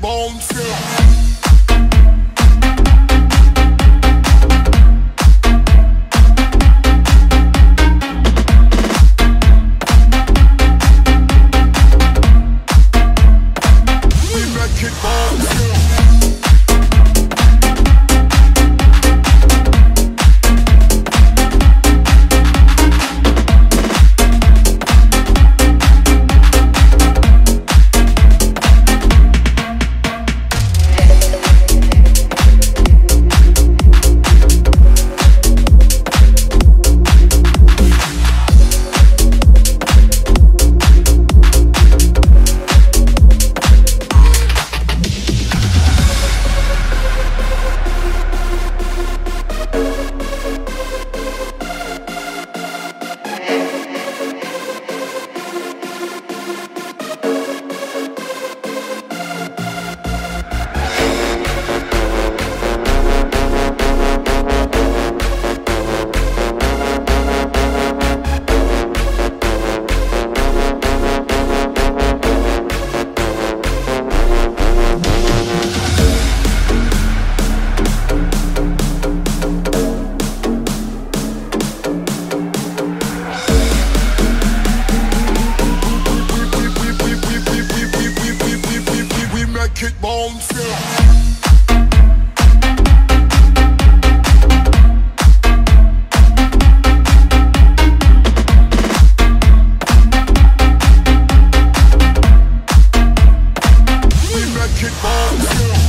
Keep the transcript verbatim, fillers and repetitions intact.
Bombs. Kick bombs. We make kick bombs.